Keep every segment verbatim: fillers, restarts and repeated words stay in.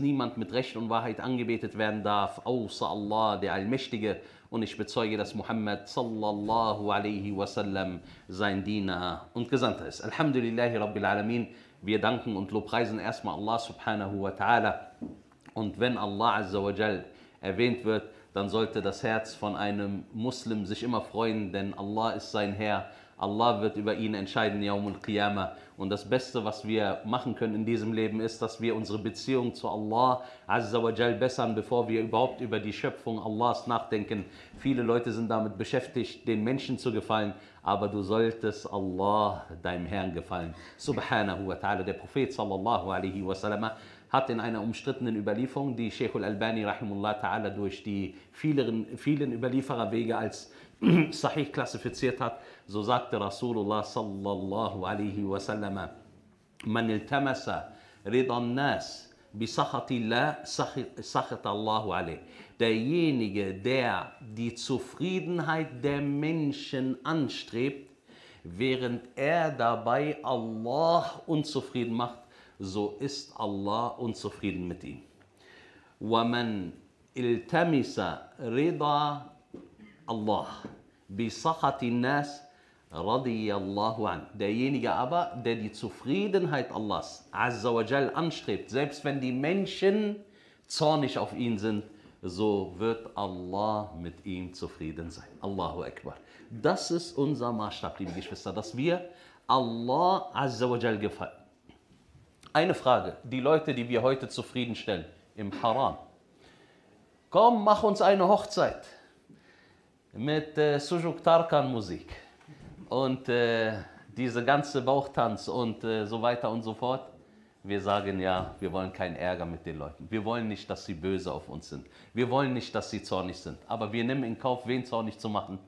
niemand mit Recht und Wahrheit angebetet werden darf, außer Allah, der Allmächtige. Und ich bezeuge, dass Muhammad sallallahu alaihi wasallam sein Diener und Gesandter ist. Alhamdulillahi Rabbil Alamin. Wir danken und lobpreisen erstmal Allah subhanahu wa ta'ala. Und wenn Allah azza wa jal erwähnt wird, dann sollte das Herz von einem Muslim sich immer freuen, denn Allah ist sein Herr. Allah wird über ihn entscheiden, Yawmul Qiyamah. Und das Beste, was wir machen können in diesem Leben, ist, dass wir unsere Beziehung zu Allah azza wa jal bessern, bevor wir überhaupt über die Schöpfung Allahs nachdenken. Viele Leute sind damit beschäftigt, den Menschen zu gefallen, aber du solltest Allah, deinem Herrn, gefallen. Subhanahu wa ta'ala. Der Prophet sallallahu alaihi wasallam hat in einer umstrittenen Überlieferung, die Sheikh al-Albani rahimullah ta'ala durch die vielen, vielen Überliefererwege als Sahih klassifiziert hat, so sagte Rasulullah sallallahu alaihi wasallam: Man iltamasa ridan nas bi sakhatillah sakhat Allahu alayh. Derjenige, der die Zufriedenheit der Menschen anstrebt, während er dabei Allah unzufrieden macht, so ist Allah unzufrieden mit ihm. وَمَنْ إِلْتَمِسَ رِضَى اللَّهِ بِسَخَطِ النَّاسِ رَضِيَ اللَّهُ عَنْهُ. Derjenige aber, der die Zufriedenheit Allahs azza wa jal anstrebt, selbst wenn die Menschen zornig auf ihn sind, so wird Allah mit ihm zufrieden sein. Allahu Akbar. Das ist unser Maßstab, liebe Geschwister, dass wir Allah azza wa jal gefallen. Eine Frage, die Leute, die wir heute zufriedenstellen, im Haram. Komm, mach uns eine Hochzeit mit äh, Sujuk Tarkan Musik und äh, diese ganze Bauchtanz und äh, so weiter und so fort. Wir sagen ja, wir wollen keinen Ärger mit den Leuten. Wir wollen nicht, dass sie böse auf uns sind. Wir wollen nicht, dass sie zornig sind. Aber wir nehmen in Kauf, wen zornig zu machen?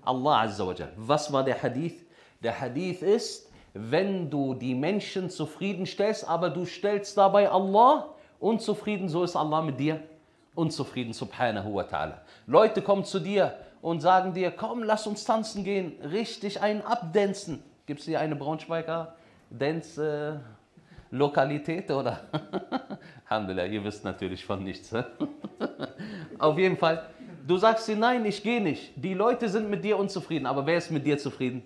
Allah azza wa jal. Was war der Hadith? Der Hadith ist: Wenn du die Menschen zufriedenstellst, aber du stellst dabei Allah unzufrieden, so ist Allah mit dir unzufrieden, subhanahu wa ta'ala. Leute kommen zu dir und sagen dir: Komm, lass uns tanzen gehen, richtig einen abdancen. Gibt es hier eine Braunschweiger Dance-Lokalität, oder? Alhamdulillah, ihr wisst natürlich von nichts. Auf jeden Fall, du sagst dir: Nein, ich gehe nicht. Die Leute sind mit dir unzufrieden, aber wer ist mit dir zufrieden?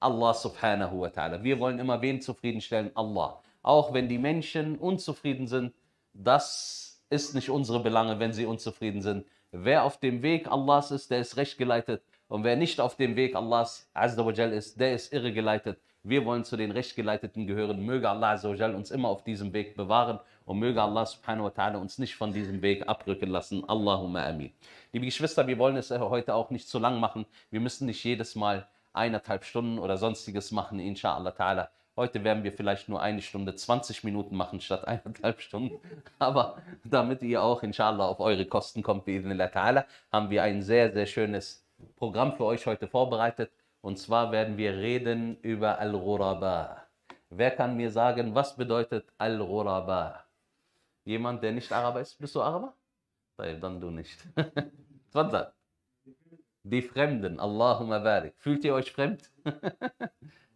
Allah subhanahu wa ta'ala. Wir wollen immer wen zufriedenstellen? Allah. Auch wenn die Menschen unzufrieden sind, das ist nicht unsere Belange, wenn sie unzufrieden sind. Wer auf dem Weg Allahs ist, der ist recht geleitet. Und wer nicht auf dem Weg Allahs azza wa jal ist, der ist irre geleitet. Wir wollen zu den Rechtgeleiteten gehören. Möge Allah azza wa jal uns immer auf diesem Weg bewahren und möge Allah subhanahu wa ta'ala uns nicht von diesem Weg abrücken lassen. Allahumma amin. Liebe Geschwister, wir wollen es heute auch nicht zu lang machen. Wir müssen nicht jedes Mal eineinhalb Stunden oder sonstiges machen, inshallah ta'ala. Heute werden wir vielleicht nur eine Stunde zwanzig Minuten machen statt eineinhalb Stunden. Aber damit ihr auch inshallah auf eure Kosten kommt, bi'idhnillah ta'ala, haben wir ein sehr, sehr schönes Programm für euch heute vorbereitet. Und zwar werden wir reden über Al-Ghuraba. Wer kann mir sagen, was bedeutet Al-Ghuraba? Jemand, der nicht Araber ist? Bist du Araber? Dann du nicht. Tfadal. Die Fremden, Allahumma barik. Fühlt ihr euch fremd?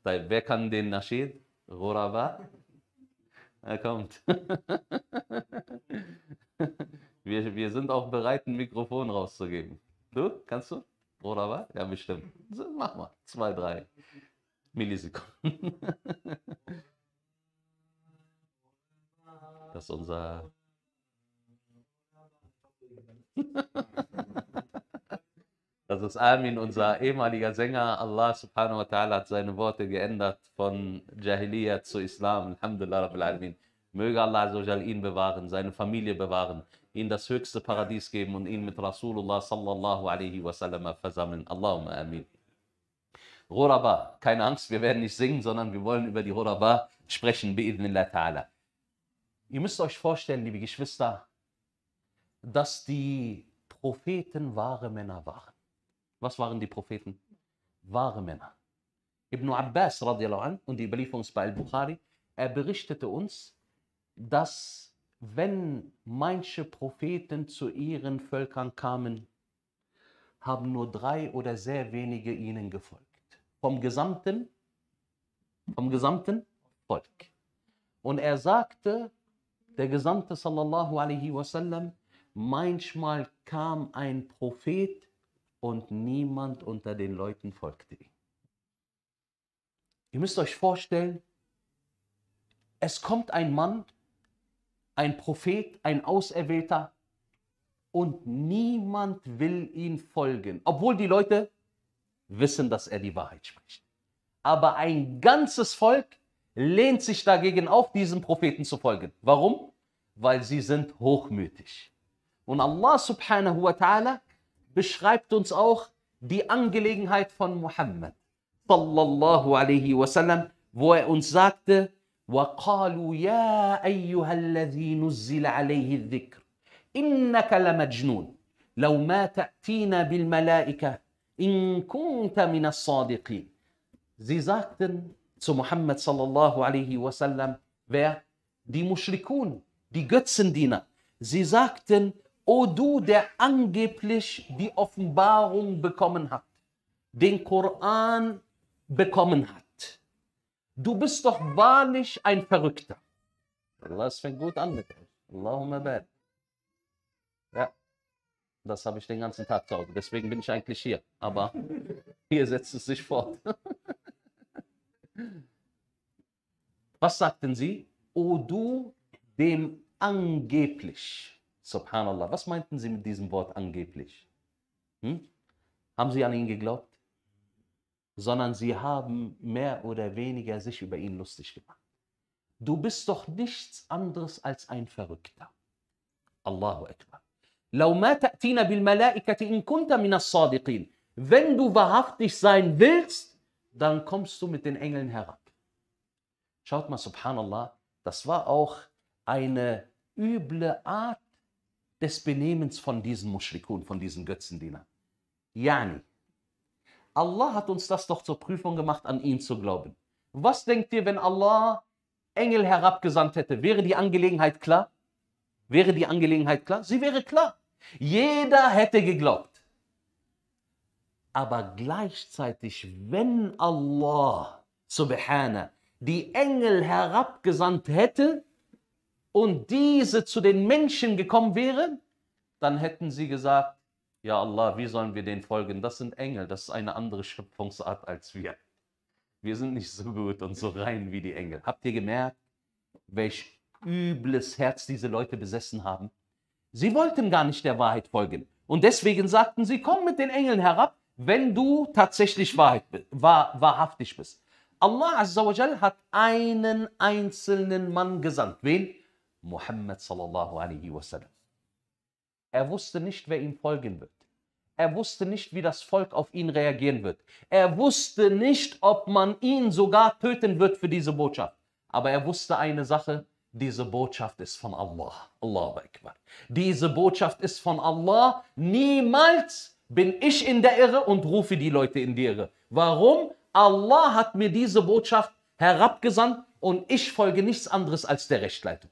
Wer kann den Nasheed? Ghuraba? Er kommt. wir, wir sind auch bereit, ein Mikrofon rauszugeben. Du, kannst du? Ghuraba? Ja, bestimmt. So, mach mal. Zwei, drei Millisekunden. Das ist unser... Das ist Amin, unser ehemaliger Sänger. Allah subhanahu wa ta'ala hat seine Worte geändert von Jahiliyyah zu Islam. Alhamdulillah Rabbil Alamin. Möge Allah azza wa jal ihn bewahren, seine Familie bewahren, ihn das höchste Paradies geben und ihn mit Rasulullah sallallahu alaihi wasallam versammeln. Allahumma amin. Ghuraba, keine Angst, wir werden nicht singen, sondern wir wollen über die Ghuraba sprechen. Bi'idhnillah ta'ala. Ihr müsst euch vorstellen, liebe Geschwister, dass die Propheten wahre Männer waren. Was waren die Propheten? Wahre Männer. Ibn Abbas radiallahu an, und die Überlieferung bei Al-Bukhari, er berichtete uns, dass wenn manche Propheten zu ihren Völkern kamen, haben nur drei oder sehr wenige ihnen gefolgt. Vom gesamten, vom gesamten Volk. Und er sagte, der Gesandte sallallahu alaihi wasallam, manchmal kam ein Prophet und niemand unter den Leuten folgte ihm. Ihr müsst euch vorstellen, es kommt ein Mann, ein Prophet, ein Auserwählter und niemand will ihn folgen, obwohl die Leute wissen, dass er die Wahrheit spricht. Aber ein ganzes Volk lehnt sich dagegen auf, diesem Propheten zu folgen. Warum? Weil sie sind hochmütig. Und Allah subhanahu wa ta'ala beschreibt uns auch die Angelegenheit von Muhammad sallallahu alaihi wasallam, wo er uns sagte, وَقَالُوا يَا أَيُّهَا الَّذِي نُزِّلَ عَلَيْهِ الذِّكْرِ إِنَّكَ لَمَجْنُونَ لَوْ مَا تَأْتِينَا بِالْمَلَائِكَةِ إِن كُنْتَ مِنَ الصَّادِقِينَ. Sie sagten zu Muhammad sallallahu alaihi wasallam, wer? Die Mushrikun, die Götzendiener. Sie sagten, o du, der angeblich die Offenbarung bekommen hat, den Koran bekommen hat. Du bist doch wahrlich ein Verrückter. Allah, es fängt gut an mit euch. Allahumma barik. Ja, das habe ich den ganzen Tag zu Hause. Deswegen bin ich eigentlich hier. Aber hier setzt es sich fort. Was sagten sie? O du, dem angeblich. Subhanallah. Was meinten sie mit diesem Wort angeblich? Hm? Haben sie an ihn geglaubt? Sondern sie haben mehr oder weniger sich über ihn lustig gemacht. Du bist doch nichts anderes als ein Verrückter. Allahu Akbar. لَوْ مَا تَأْتِينَ بِالْمَلَائِكَةِ إِن كُنْتَ مِنَ الصَّادِقِينَ. Wenn du wahrhaftig sein willst, dann kommst du mit den Engeln herab. Schaut mal, subhanallah, das war auch eine üble Art des Benehmens von diesen Mushrikun, von diesen Götzendienern. Yani, Allah hat uns das doch zur Prüfung gemacht, an ihn zu glauben. Was denkt ihr, wenn Allah Engel herabgesandt hätte? Wäre die Angelegenheit klar? Wäre die Angelegenheit klar? Sie wäre klar. Jeder hätte geglaubt. Aber gleichzeitig, wenn Allah, subhana, die Engel herabgesandt hätte und diese zu den Menschen gekommen wären, dann hätten sie gesagt, ja Allah, wie sollen wir denen folgen? Das sind Engel, das ist eine andere Schöpfungsart als wir. Wir sind nicht so gut und so rein wie die Engel. Habt ihr gemerkt, welch übles Herz diese Leute besessen haben? Sie wollten gar nicht der Wahrheit folgen. Und deswegen sagten sie, komm mit den Engeln herab, wenn du tatsächlich Wahrheit, wahr, wahrhaftig bist. Allah Azza wa Jal hat einen einzelnen Mann gesandt. Wen? Muhammad sallallahu alaihi wasallam. Er wusste nicht, wer ihm folgen wird. Er wusste nicht, wie das Volk auf ihn reagieren wird. Er wusste nicht, ob man ihn sogar töten wird für diese Botschaft. Aber er wusste eine Sache, diese Botschaft ist von Allah. Allahu Akbar. Diese Botschaft ist von Allah. Niemals bin ich in der Irre und rufe die Leute in die Irre. Warum? Allah hat mir diese Botschaft herabgesandt und ich folge nichts anderes als der Rechtleitung.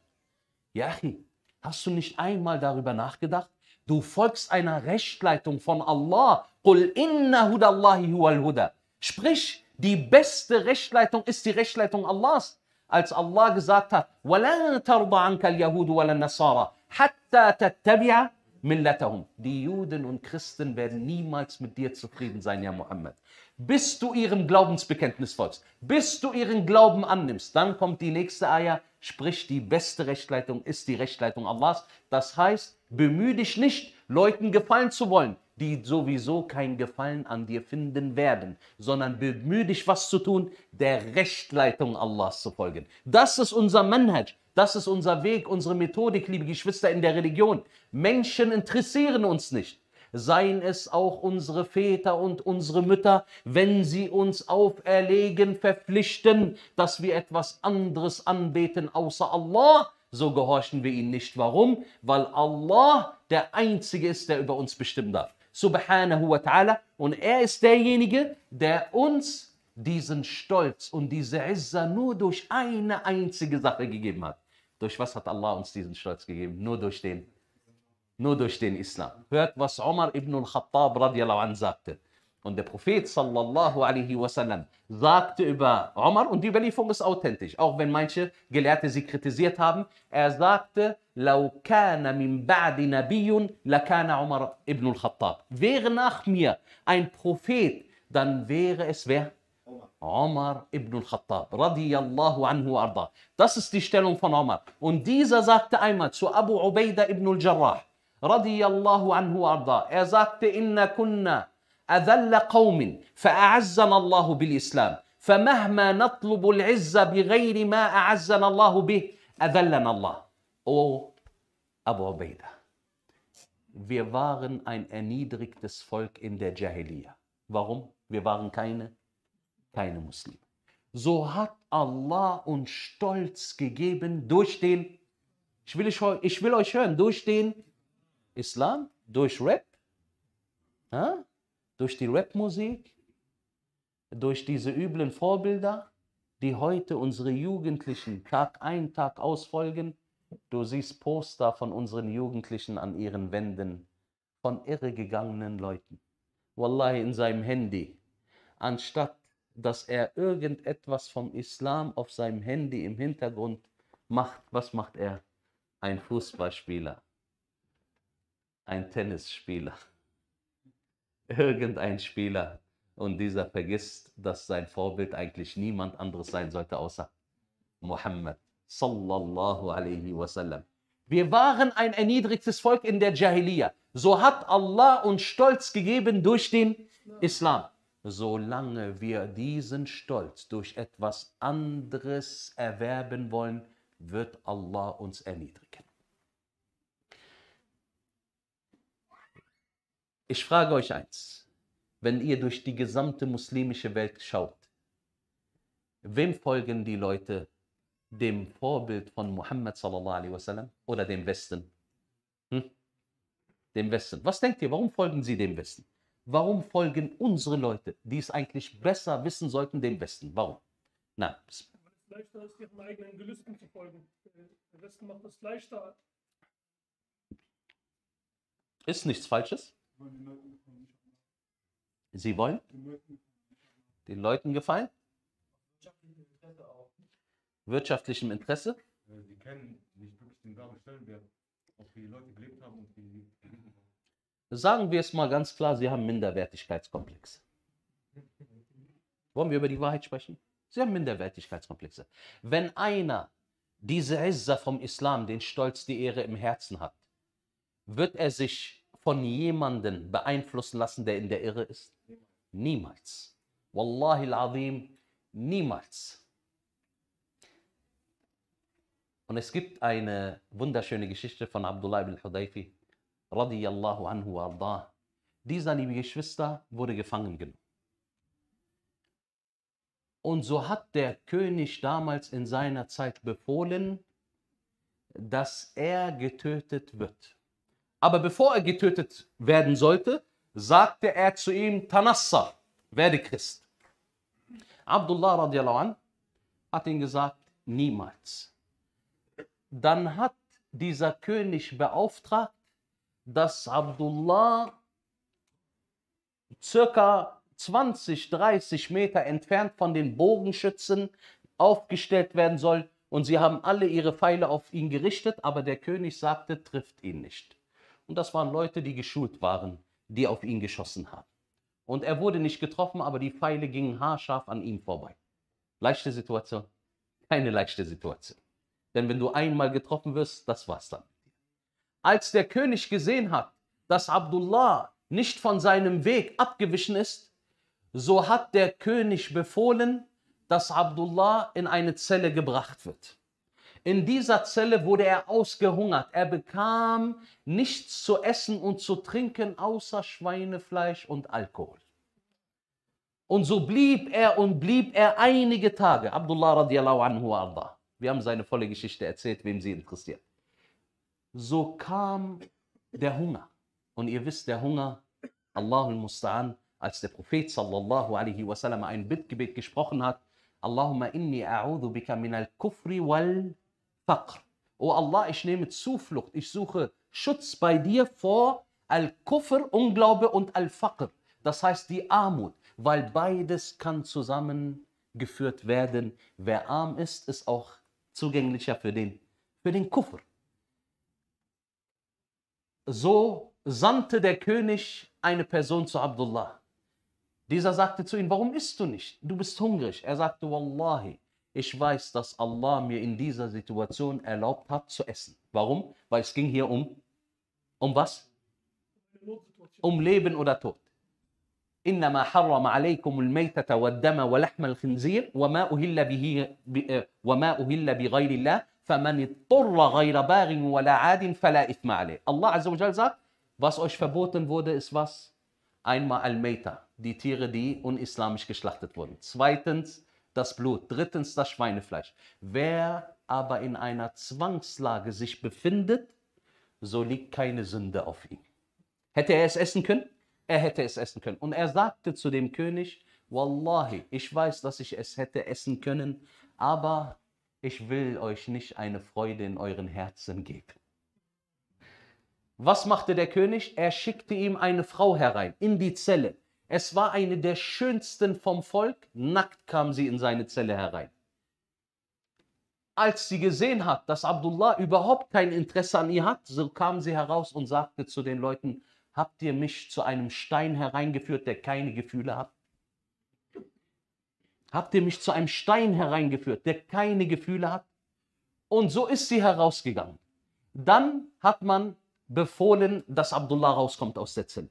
Ja, Achi, hast du nicht einmal darüber nachgedacht? Du folgst einer Rechtleitung von Allah. Qul inna hudallahi huwal huda. Sprich, die beste Rechtleitung ist die Rechtleitung Allahs. Als Allah gesagt hat, walan tarda anka al-Yahudu walan Nasara hatta tattabi'a millatahum. Die Juden und Christen werden niemals mit dir zufrieden sein, ja Muhammad. Bis du ihrem Glaubensbekenntnis folgst, bis du ihren Glauben annimmst, dann kommt die nächste Ayah. Sprich, die beste Rechtleitung ist die Rechtleitung Allahs. Das heißt, bemühe dich nicht, Leuten gefallen zu wollen, die sowieso kein Gefallen an dir finden werden, sondern bemühe dich, was zu tun, der Rechtleitung Allahs zu folgen. Das ist unser Manhaj, das ist unser Weg, unsere Methodik, liebe Geschwister in der Religion. Menschen interessieren uns nicht. Seien es auch unsere Väter und unsere Mütter, wenn sie uns auferlegen, verpflichten, dass wir etwas anderes anbeten außer Allah, so gehorchen wir ihnen nicht. Warum? Weil Allah der Einzige ist, der über uns bestimmen darf. Subhanahu wa ta'ala. Und er ist derjenige, der uns diesen Stolz und diese Izzah nur durch eine einzige Sache gegeben hat. Durch was hat Allah uns diesen Stolz gegeben? Nur durch den Nur durch den Islam. Hört, was Umar ibn al-Khattab radiyallahu anhu sagte. Und der Prophet sallallahu alaihi wasallam sagte über Omar, und die Überlieferung ist authentisch, auch wenn manche Gelehrte sie kritisiert haben, er sagte, لَوْ كَانَ مِنْ بَعْدِ نَبِيٌّ لَكَانَ عُمَرَ ibn al-Khattab. Wäre nach mir ein Prophet, dann wäre es wer? Omar ibn al-Khattab, radiyallahu anhu arda. Das ist die Stellung von Omar. Und dieser sagte einmal zu Abu Ubaidah ibn al-Jarrah, radiyallahu anhu arda, er sagte, inna kunna أذل قوم فأعزنا الله بالإسلام فمهما نطلب العزة بغير ما أعزنا الله به أذلنا الله. Oh, Abu Ubaidah, wir waren ein erniedrigtes Volk in der Jahiliya. Warum? Wir waren keine, keine Muslime. So hat Allah uns Stolz gegeben durch den, ich will, ich, ich will euch hören, durch den Islam, durch Rap, ha? Durch die Rapmusik, durch diese üblen Vorbilder, die heute unsere Jugendlichen Tag ein, Tag aus folgen. Du siehst Poster von unseren Jugendlichen an ihren Wänden, von irregegangenen Leuten. Wallahi, in seinem Handy. Anstatt, dass er irgendetwas vom Islam auf seinem Handy im Hintergrund macht, was macht er? Ein Fußballspieler, ein Tennisspieler. Irgendein Spieler, und dieser vergisst, dass sein Vorbild eigentlich niemand anderes sein sollte außer Muhammad sallallahu alaihi wasallam. Wir waren ein erniedrigtes Volk in der Jahiliya. So hat Allah uns Stolz gegeben durch den Islam. Solange wir diesen Stolz durch etwas anderes erwerben wollen, wird Allah uns erniedrigen. Ich frage euch eins, wenn ihr durch die gesamte muslimische Welt schaut, wem folgen die Leute? Dem Vorbild von Muhammad sallallahu alaihi wasallam oder dem Westen? Hm? Dem Westen. Was denkt ihr, warum folgen sie dem Westen? Warum folgen unsere Leute, die es eigentlich besser wissen sollten, dem Westen? Warum? Nein. Weil es leichter ist, ihren eigenen Gelüsten zu folgen. Der Westen macht es leichter. Ist nichts Falsches. Sie wollen den Leuten gefallen? Wirtschaftlichem Interesse? Sie kennen nicht wirklich den wahren Stellenwert, auf wie die Leute gelebt haben und wie. Sagen wir es mal ganz klar, Sie haben Minderwertigkeitskomplexe. Wollen wir über die Wahrheit sprechen? Sie haben Minderwertigkeitskomplexe. Wenn einer diese Izza vom Islam, den Stolz, die Ehre im Herzen hat, wird er sich von jemandem beeinflussen lassen, der in der Irre ist? Niemals. Wallahi al-Azim, niemals. Und es gibt eine wunderschöne Geschichte von Abdullah ibn Hudayfi, radiyallahu anhu wa ardah. Dieser, liebe Geschwister, wurde gefangen genommen. Und so hat der König damals in seiner Zeit befohlen, dass er getötet wird. Aber bevor er getötet werden sollte, sagte er zu ihm, Tanassar, werde Christ. Abdullah radiallahu anh hat ihm gesagt, niemals. Dann hat dieser König beauftragt, dass Abdullah circa zwanzig, dreißig Meter entfernt von den Bogenschützen aufgestellt werden soll. Und sie haben alle ihre Pfeile auf ihn gerichtet, aber der König sagte, trifft ihn nicht. Und das waren Leute, die geschult waren, die auf ihn geschossen haben. Und er wurde nicht getroffen, aber die Pfeile gingen haarscharf an ihm vorbei. Leichte Situation? Keine leichte Situation. Denn wenn du einmal getroffen wirst, das war's dann. Als der König gesehen hat, dass Abdullah nicht von seinem Weg abgewichen ist, so hat der König befohlen, dass Abdullah in eine Zelle gebracht wird. In dieser Zelle wurde er ausgehungert. Er bekam nichts zu essen und zu trinken, außer Schweinefleisch und Alkohol. Und so blieb er und blieb er einige Tage. Abdullah radiallahu anhu arda. Wir haben seine volle Geschichte erzählt, wem sie interessiert. So kam der Hunger. Und ihr wisst, der Hunger, Allahul Musta'an, als der Prophet sallallahu alaihi wasallam ein Bittgebet gesprochen hat, Allahumma inni a'udhu bika min al-kufri wal Faqr. Oh Allah, ich nehme Zuflucht, ich suche Schutz bei dir vor Al-Kufr, Unglaube, und Al-Faqr, Das heißt die Armut, weil beides kann zusammengeführt werden. Wer arm ist, ist auch zugänglicher für den, für den Kufr. So sandte der König eine Person zu Abdullah. Dieser sagte zu ihm, warum isst du nicht? Du bist hungrig. Er sagte, Wallahi, ich weiß, dass Allah mir in dieser Situation erlaubt hat zu essen. Warum? Weil es ging hier um, um was? Um Leben oder Tod. إنما حرم عليكم الميتة والدم ولحم الخنزير وما أهل به وما أهل بغير الله فمن اضطر غير باغ ولا عاد فلا إثم عليه. Allah Azza wa Jal sagt, was euch verboten wurde, ist was? Einmal Al-Meita, die Tiere, die unislamisch geschlachtet wurden. Zweitens das Blut. Drittens das Schweinefleisch. Wer aber in einer Zwangslage sich befindet, so liegt keine Sünde auf ihm. Hätte er es essen können? Er hätte es essen können. Und er sagte zu dem König, Wallahi, ich weiß, dass ich es hätte essen können, aber ich will euch nicht eine Freude in euren Herzen geben. Was machte der König? Er schickte ihm eine Frau herein, in die Zelle. Es war eine der schönsten vom Volk. Nackt kam sie in seine Zelle herein. Als sie gesehen hat, dass Abdullah überhaupt kein Interesse an ihr hat, so kam sie heraus und sagte zu den Leuten, habt ihr mich zu einem Stein hereingeführt, der keine Gefühle hat? Habt ihr mich zu einem Stein hereingeführt, der keine Gefühle hat? Und so ist sie herausgegangen. Dann hat man befohlen, dass Abdullah rauskommt aus der Zelle.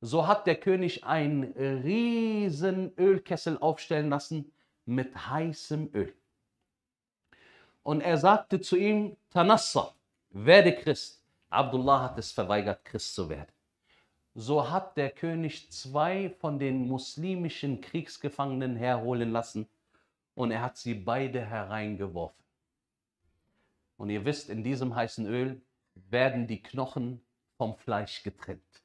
So hat der König einen riesen Ölkessel aufstellen lassen mit heißem Öl. Und er sagte zu ihm, Tanassar, werde Christ. Abdullah hat es verweigert, Christ zu werden. So hat der König zwei von den muslimischen Kriegsgefangenen herholen lassen und er hat sie beide hereingeworfen. Und ihr wisst, in diesem heißen Öl werden die Knochen vom Fleisch getrennt.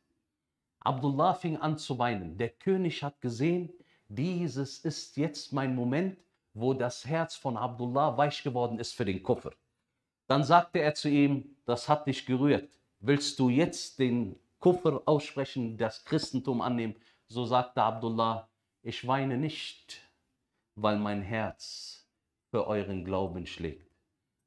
Abdullah fing an zu weinen. Der König hat gesehen, dieses ist jetzt mein Moment, wo das Herz von Abdullah weich geworden ist für den Kufr. Dann sagte er zu ihm, das hat dich gerührt. Willst du jetzt den Kufr aussprechen, das Christentum annehmen? So sagte Abdullah, ich weine nicht, weil mein Herz für euren Glauben schlägt,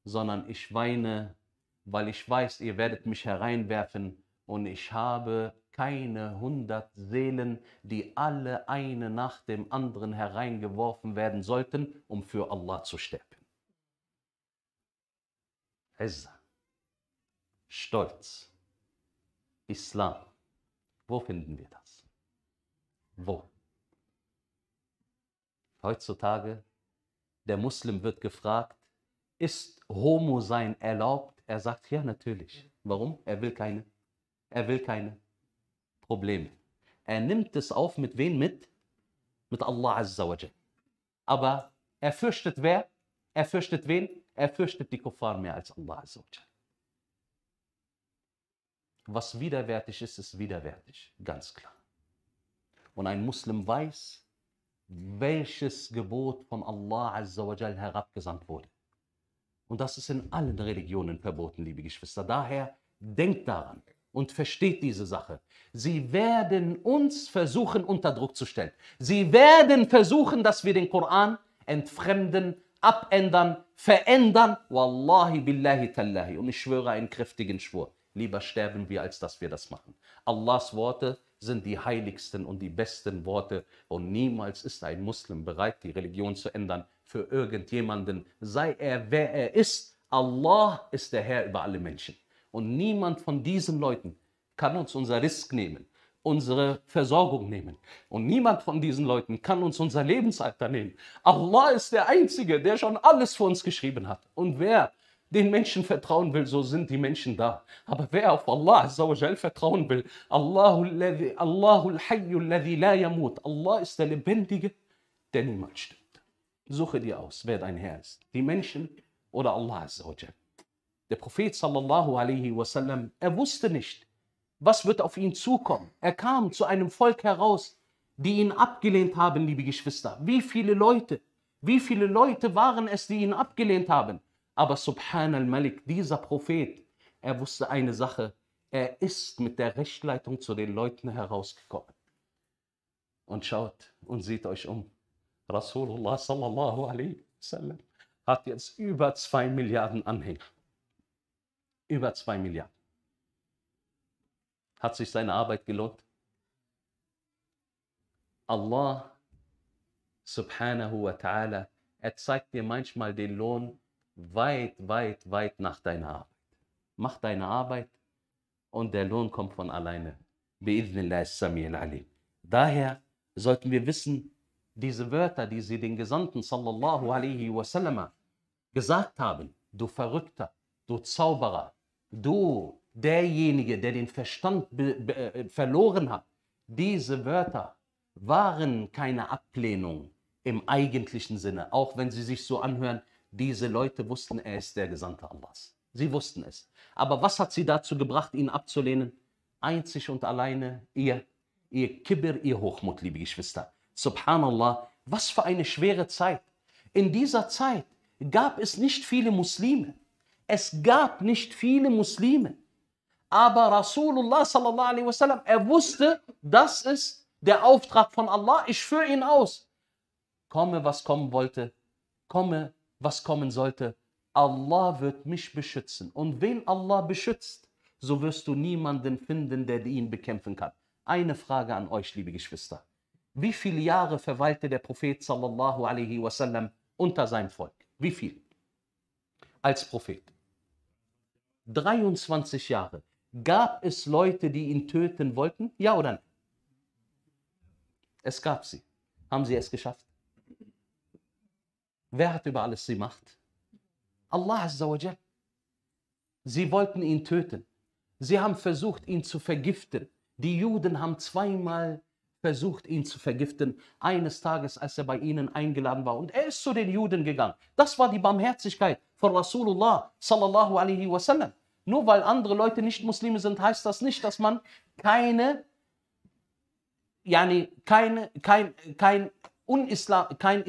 sondern ich weine, weil ich weiß, ihr werdet mich hereinwerfen und ich habe keine hundert Seelen, die alle eine nach dem anderen hereingeworfen werden sollten, um für Allah zu sterben. Izza, Stolz, Islam, wo finden wir das? Wo? Heutzutage, der Muslim wird gefragt, ist Homo sein erlaubt? Er sagt, ja natürlich. Warum? Er will keine, er will keine Probleme. Er nimmt es auf, mit wem? Mit? Mit Allah Azza wa Jal. Aber er fürchtet wer? Er fürchtet wen? Er fürchtet die Kuffar mehr als Allah Azza wa Jal. Was widerwärtig ist, ist widerwärtig, ganz klar. Und ein Muslim weiß, welches Gebot von Allah Azza wa Jal herabgesandt wurde. Und das ist in allen Religionen verboten, liebe Geschwister. Daher denkt daran und versteht diese Sache. Sie werden uns versuchen, unter Druck zu stellen. Sie werden versuchen, dass wir den Koran entfremden, abändern, verändern. Wallahi billahi tallahi. Und ich schwöre einen kräftigen Schwur. Lieber sterben wir, als dass wir das machen. Allahs Worte sind die heiligsten und die besten Worte. Und niemals ist ein Muslim bereit, die Religion zu ändern für irgendjemanden. Sei er, wer er ist. Allah ist der Herr über alle Menschen. Und niemand von diesen Leuten kann uns unser Risk nehmen, unsere Versorgung nehmen. Und niemand von diesen Leuten kann uns unser Lebensalter nehmen. Allah ist der Einzige, der schon alles für uns geschrieben hat. Und wer den Menschen vertrauen will, so sind die Menschen da. Aber wer auf Allah Azza wa Jal vertrauen will, Allahul Allahul Hayyul Ladhi la Yamut. Allah ist der Lebendige, der niemals stirbt. Suche dir aus, wer dein Herr ist. Die Menschen oder Allah Azza wa Jal. Der Prophet sallallahu alaihi wasallam, er wusste nicht, was wird auf ihn zukommen? Er kam zu einem Volk heraus, die ihn abgelehnt haben, liebe Geschwister. Wie viele Leute, wie viele Leute waren es, die ihn abgelehnt haben? Aber Subhan al-Malik, dieser Prophet, er wusste eine Sache. Er ist mit der Rechtleitung zu den Leuten herausgekommen. und schaut und seht euch um. Rasulullah sallallahu alaihi wasallam hat jetzt über zwei Milliarden Anhänger. Über zwei Milliarden. Hat sich seine Arbeit gelohnt? Allah subhanahu wa ta'ala, er zeigt dir manchmal den Lohn weit, weit, weit nach deiner Arbeit. Mach deine Arbeit und der Lohn kommt von alleine. Bi'idhnillah as-Sami'il Alim. Daher sollten wir wissen, diese Wörter, die sie den Gesandten sallallahu alaihi wasallam gesagt haben, du Verrückter, du Zauberer, du derjenige, der den Verstand verloren hat, diese Wörter waren keine Ablehnung im eigentlichen Sinne, auch wenn sie sich so anhören, diese Leute wussten, er ist der Gesandte Allahs. Sie wussten es. Aber was hat sie dazu gebracht, ihn abzulehnen? Einzig und alleine ihr, ihr Kibir, ihr Hochmut, liebe Geschwister. Subhanallah, was für eine schwere Zeit. In dieser Zeit gab es nicht viele Muslime. Es gab nicht viele Muslime. Aber Rasulullah sallallahu alaihi wasallam, er wusste, das ist der Auftrag von Allah, ich führe ihn aus. Komme, was kommen wollte, komme, was kommen sollte. Allah wird mich beschützen. Und wen Allah beschützt, so wirst du niemanden finden, der ihn bekämpfen kann. Eine Frage an euch, liebe Geschwister. Wie viele Jahre verweilte der Prophet sallallahu alaihi wasallam unter seinem Volk? Wie viel? Als Prophet. dreiundzwanzig Jahre. Gab es Leute, die ihn töten wollten? Ja oder nein? Es gab sie. Haben sie es geschafft? Wer hat über alles die Macht? Allah Azza wa Jal. Sie wollten ihn töten. Sie haben versucht, ihn zu vergiften. Die Juden haben zweimal versucht, ihn zu vergiften. Eines Tages, als er bei ihnen eingeladen war. Und er ist zu den Juden gegangen. Das war die Barmherzigkeit von Rasulullah sallallahu alaihi wasallam. Nur weil andere Leute nicht Muslime sind, heißt das nicht, dass man keine, yani, keine, kein, kein, Unislam, kein,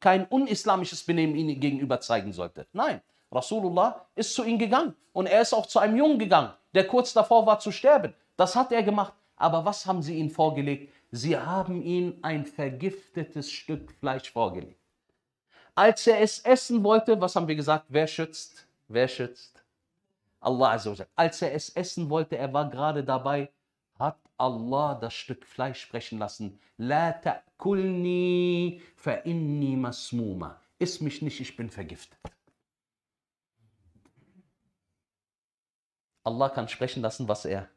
kein unislamisches Benehmen ihnen gegenüber zeigen sollte. Nein, Rasulullah ist zu ihm gegangen und er ist auch zu einem Jungen gegangen, der kurz davor war zu sterben. Das hat er gemacht. Aber was haben sie ihm vorgelegt? Sie haben ihm ein vergiftetes Stück Fleisch vorgelegt. Als er es essen wollte, was haben wir gesagt? Wer schützt? Wer schützt? Allah Azza wa Jalla. Als er es essen wollte, er war gerade dabei, hat Allah das Stück Fleisch sprechen lassen. La ta'kulni fa inni masmuma. Iss mich nicht, ich bin vergiftet. Allah kann sprechen lassen, was er,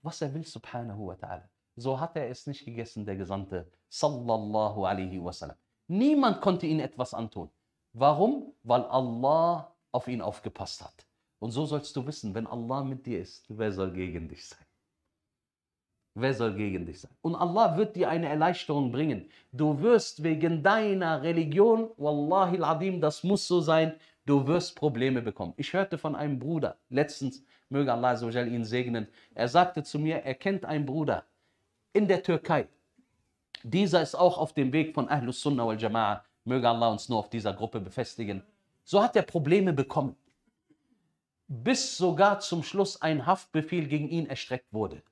was er will, subhanahu wa ta'ala. So hat er es nicht gegessen, der Gesandte, sallallahu alaihi wasallam. Niemand konnte ihm etwas antun. Warum? Weil Allah auf ihn aufgepasst hat. Und so sollst du wissen, wenn Allah mit dir ist, wer soll gegen dich sein? Wer soll gegen dich sein? Und Allah wird dir eine Erleichterung bringen. Du wirst wegen deiner Religion, Wallahi al-Adim, das muss so sein, du wirst Probleme bekommen. Ich hörte von einem Bruder, letztens, möge Allah Azza wa Jalla ihn segnen, er sagte zu mir, er kennt einen Bruder in der Türkei. Dieser ist auch auf dem Weg von Ahlus Sunnah wal Jama'a. Möge Allah uns nur auf dieser Gruppe befestigen. So hat er Probleme bekommen, bis sogar zum Schluss ein Haftbefehl gegen ihn erstreckt wurde.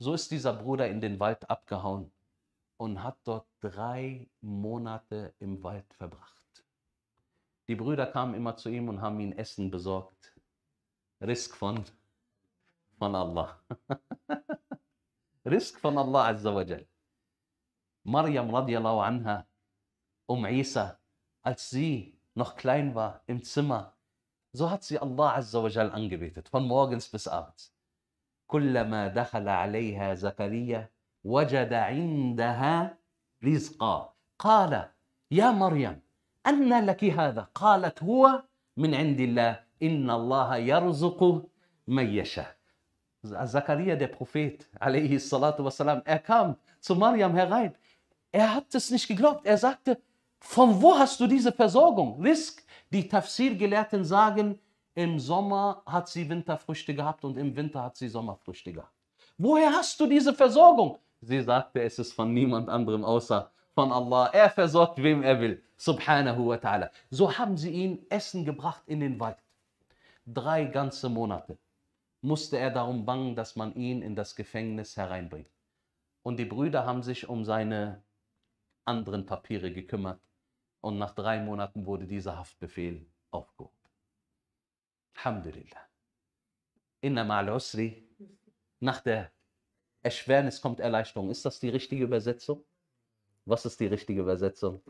So ist dieser Bruder in den Wald abgehauen und hat dort drei Monate im Wald verbracht. Die Brüder kamen immer zu ihm und haben ihm Essen besorgt. Risk von, von Allah. Risk von Allah Azza wa Jal. Maryam radiallahu anha, um Isa, als sie noch klein war im Zimmer, so hat sie Allah Azza wa Jal angebetet, von morgens bis abends. كلما دخل عليها زكريا وجد عندها رزقا قال يا مريم أن لك هذا قالت هو من عند الله إن الله يرزق من يشاء. Zakaria, der Prophet عليه الصلاة والسلام, er kam zu Mariam herein. Er hat es nicht geglaubt. Er sagte, von wo hast du diese Versorgung? Risk. Die Tafsir-Gelehrten sagen, im Sommer hat sie Winterfrüchte gehabt und im Winter hat sie Sommerfrüchte gehabt. Woher hast du diese Versorgung? Sie sagte, es ist von niemand anderem außer von Allah. Er versorgt, wem er will. Subhanahu wa ta'ala. So haben sie ihn Essen gebracht in den Wald. Drei ganze Monate musste er darum bangen, dass man ihn in das Gefängnis hereinbringt. und die Brüder haben sich um seine anderen Papiere gekümmert. Und nach drei Monaten wurde dieser Haftbefehl aufgehoben. Alhamdulillah. Inna ma'al usri. Nach der Erschwernis kommt Erleichterung. Ist das die richtige Übersetzung? Was ist die richtige Übersetzung?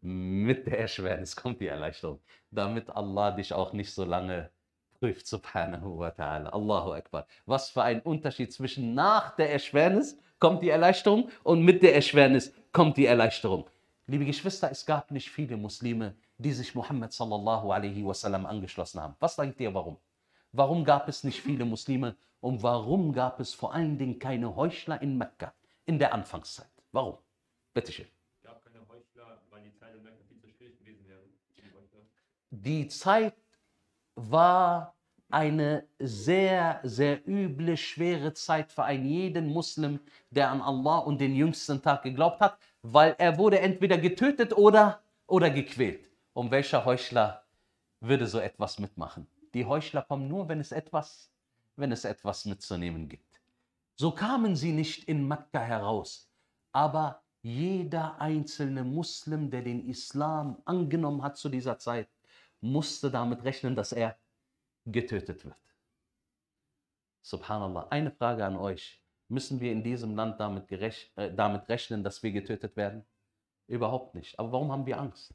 Mit der Erschwernis kommt die Erleichterung. Damit Allah dich auch nicht so lange prüft. Subhanahu wa ta'ala. Allahu Akbar. Was für ein Unterschied zwischen nach der Erschwernis kommt die Erleichterung und mit der Erschwernis kommt die Erleichterung. Liebe Geschwister, es gab nicht viele Muslime, die sich Muhammad sallallahu alaihi wasallam angeschlossen haben. Was denkt ihr, warum? Warum gab es nicht viele Muslime und warum gab es vor allen Dingen keine Heuchler in Mekka in der Anfangszeit? Warum? Bitte schön. Es gab keine Heuchler, weil die Zeit in Mekka viel zu schwierig gewesen wäre. Die Zeit war eine sehr, sehr üble, schwere Zeit für einen jeden Muslim, der an Allah und den jüngsten Tag geglaubt hat, weil er wurde entweder getötet oder, oder gequält. Und welcher Heuchler würde so etwas mitmachen? Die Heuchler kommen nur, wenn es etwas, wenn es etwas mitzunehmen gibt. So kamen sie nicht in Mekka heraus, aber jeder einzelne Muslim, der den Islam angenommen hat zu dieser Zeit, musste damit rechnen, dass er getötet wird. Subhanallah. Eine Frage an euch. Müssen wir in diesem Land damit, gerech- äh, damit rechnen, dass wir getötet werden? Überhaupt nicht. Aber warum haben wir Angst?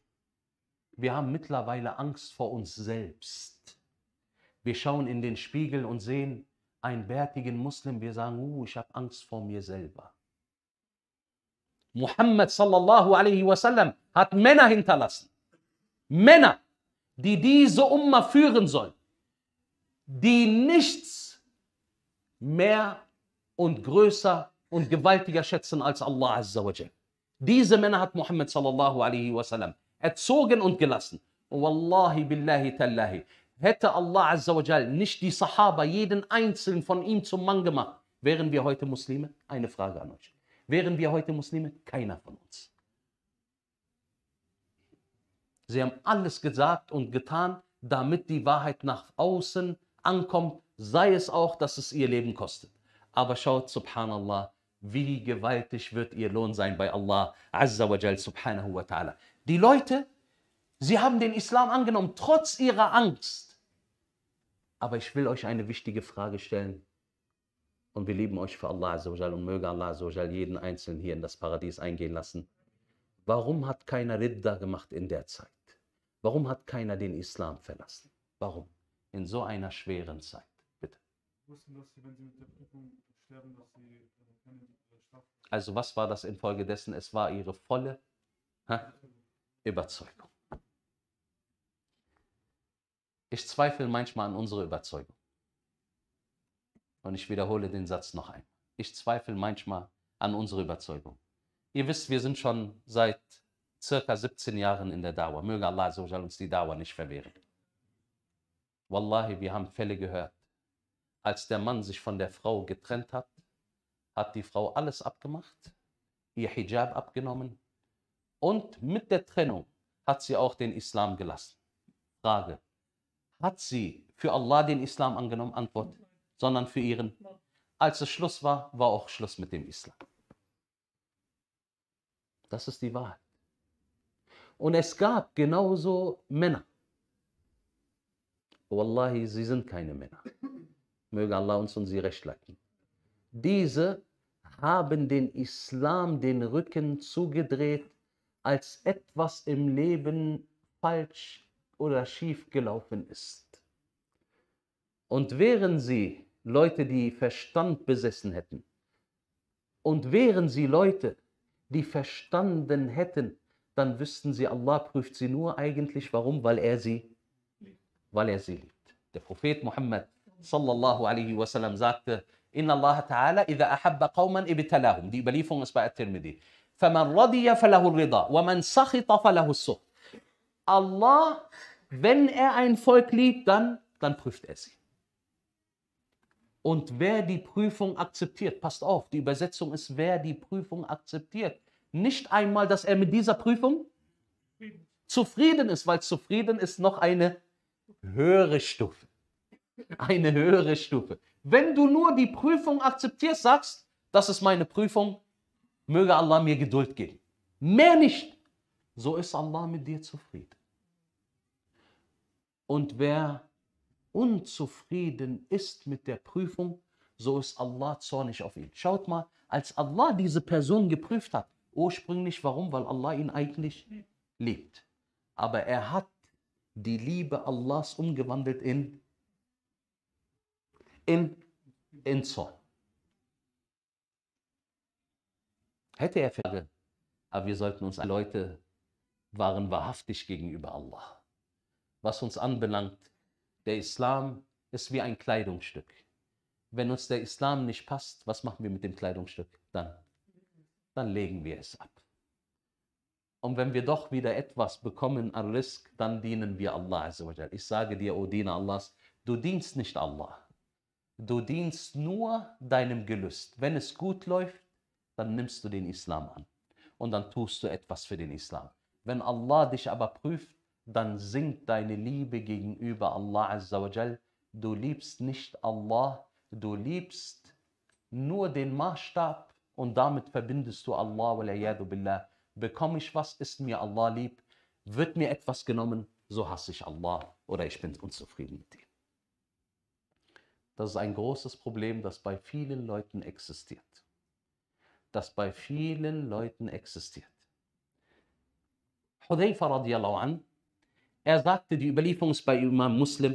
Wir haben mittlerweile Angst vor uns selbst. Wir schauen in den Spiegel und sehen einen bärtigen Muslim. Wir sagen, uh, ich habe Angst vor mir selber. Muhammad sallallahu alaihi wasallam hat Männer hinterlassen. Männer, die diese Umma führen sollen, die nichts mehr und größer und gewaltiger schätzen als Allah Azza wa Jal. Diese Männer hat Muhammad sallallahu alaihi wasallam erzogen und gelassen. Wallahi billahi tallahi. Hätte Allah Azza wa Jal nicht die Sahaba, jeden einzelnen von ihm zum Mann gemacht, wären wir heute Muslime? Eine Frage an euch. Wären wir heute Muslime? Keiner von uns. Sie haben alles gesagt und getan, damit die Wahrheit nach außen ankommt, sei es auch, dass es ihr Leben kostet. Aber schaut, subhanallah, wie gewaltig wird ihr Lohn sein bei Allah Azza wa Jal, subhanahu wa ta'ala. Die Leute, sie haben den Islam angenommen, trotz ihrer Angst. Aber ich will euch eine wichtige Frage stellen. Und wir lieben euch für Allah Azza wa Jal und möge Allah Azza wa Jal jeden Einzelnen hier in das Paradies eingehen lassen. Warum hat keiner Ridda gemacht in der Zeit? Warum hat keiner den Islam verlassen? Warum? In so einer schweren Zeit. Bitte. Also was war das infolgedessen? Es war ihre volle ha, Überzeugung. Ich zweifle manchmal an unsere Überzeugung. Und ich wiederhole den Satz noch einmal. Ich zweifle manchmal an unsere Überzeugung. Ihr wisst, wir sind schon seit circa siebzehn Jahren in der Dawah. Möge Allah Azza wa Jal uns die Dawah nicht verwehren. Wallahi, wir haben Fälle gehört. Als der Mann sich von der Frau getrennt hat, hat die Frau alles abgemacht, ihr Hijab abgenommen und mit der Trennung hat sie auch den Islam gelassen. Frage, hat sie für Allah den Islam angenommen? Antwort, sondern für ihren. Als es Schluss war, war auch Schluss mit dem Islam. Das ist die Wahrheit. Und es gab genauso Männer. Wallahi, sie sind keine Männer. Möge Allah uns und sie recht leiten. Diese haben den Islam den Rücken zugedreht, als etwas im Leben falsch oder schief gelaufen ist. Und wären sie Leute, die Verstand besessen hätten, und wären sie Leute, die verstanden hätten, dann wüssten sie, Allah prüft sie nur eigentlich, warum? Weil er sie, weil er sie liebt. Der Prophet Muhammad sallallahu alaihi wasallam sagte, Inna Allah ta'ala idha ahabba qawman ibtalahum. Die Überlieferung ist bei At-Tirmidhi. Faman radiya falahu rida, wa man sakhita falahu suh. Allah, wenn er ein Volk liebt, dann, dann prüft er sie. Und wer die Prüfung akzeptiert, passt auf, die Übersetzung ist, wer die Prüfung akzeptiert, nicht einmal, dass er mit dieser Prüfung zufrieden ist, weil zufrieden ist noch eine höhere Stufe. Eine höhere Stufe. Wenn du nur die Prüfung akzeptierst, sagst, das ist meine Prüfung, möge Allah mir Geduld geben. Mehr nicht. So ist Allah mit dir zufrieden. Und wer unzufrieden ist mit der Prüfung, so ist Allah zornig auf ihn. Schaut mal, als Allah diese Person geprüft hat, ursprünglich warum? Weil Allah ihn eigentlich liebt. Aber er hat die Liebe Allahs umgewandelt in, in, in Zorn. Hätte er vergessen. Aber wir sollten uns, Leute, waren wahrhaftig gegenüber Allah. Was uns anbelangt, der Islam ist wie ein Kleidungsstück. Wenn uns der Islam nicht passt, was machen wir mit dem Kleidungsstück? Dann, dann legen wir es ab. Und wenn wir doch wieder etwas bekommen an Risk, dann dienen wir Allah Azza wa Jal. Ich sage dir, o Diener Allahs, du dienst nicht Allah. Du dienst nur deinem Gelüst. Wenn es gut läuft, dann nimmst du den Islam an. Und dann tust du etwas für den Islam. Wenn Allah dich aber prüft, dann sinkt deine Liebe gegenüber Allah Azza wa Jal. Du liebst nicht Allah, du liebst nur den Maßstab und damit verbindest du Allah wal iyadu billah. Bekomme ich was, ist mir Allah lieb, wird mir etwas genommen, so hasse ich Allah oder ich bin unzufrieden mit ihm. Das ist ein großes Problem, das bei vielen Leuten existiert. Das bei vielen Leuten existiert. Hudayfa radiallahu an, er sagte, die Überlieferung ist bei Imam Muslim,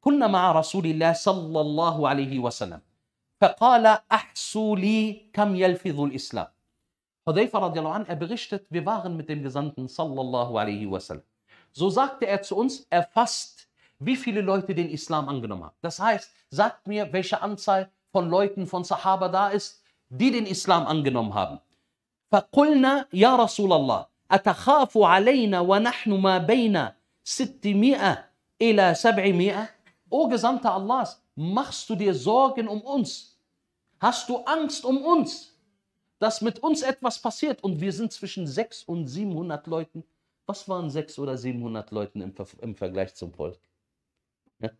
Kunna ma'a Rasulillah sallallahu alaihi wasallam, faqala ahsu li kam yalfidhul Islam. Hudayfa radiallahu an, er berichtet, wir waren mit dem Gesandten sallallahu alaihi wasallam. So sagte er zu uns, erfasst, wie viele Leute den Islam angenommen haben. Das heißt, sagt mir, welche Anzahl von Leuten von Sahaba da ist, die den Islam angenommen haben. فَقُلْنَا يَا رَسُولَ اللَّهِ أَتَخَافُ عَلَيْنَا وَنَحْنُ مَا بَيْنَا ستمائة إِلَى سبعمائة. O Gesandter Allahs, machst du dir Sorgen um uns? Hast du Angst um uns? Dass mit uns etwas passiert und wir sind zwischen sechshundert und siebenhundert Leuten. Was waren sechshundert oder siebenhundert Leuten im, Ver im Vergleich zum Volk? Ja?